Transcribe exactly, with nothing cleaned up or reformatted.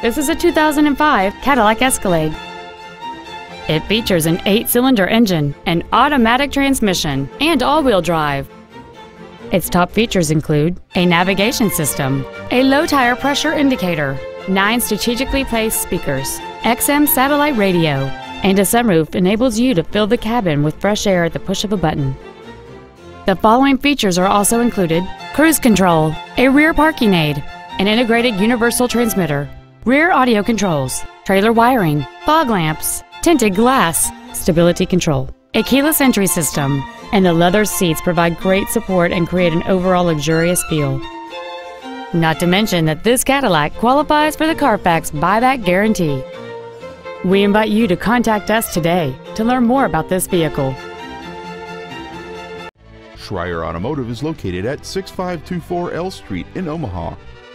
This is a two thousand five Cadillac Escalade. It features an eight-cylinder engine, an automatic transmission, and all-wheel drive. Its top features include a navigation system, a low-tire pressure indicator, nine strategically placed speakers, X M satellite radio, and a sunroof enables you to fill the cabin with fresh air at the push of a button. The following features are also included: cruise control, a rear parking aid, an integrated universal transmitter, rear audio controls, trailer wiring, fog lamps, tinted glass, stability control, a keyless entry system, and the leather seats provide great support and create an overall luxurious feel. Not to mention that this Cadillac qualifies for the Carfax buyback guarantee. We invite you to contact us today to learn more about this vehicle. Schrier Automotive is located at six five two four L Street in Omaha.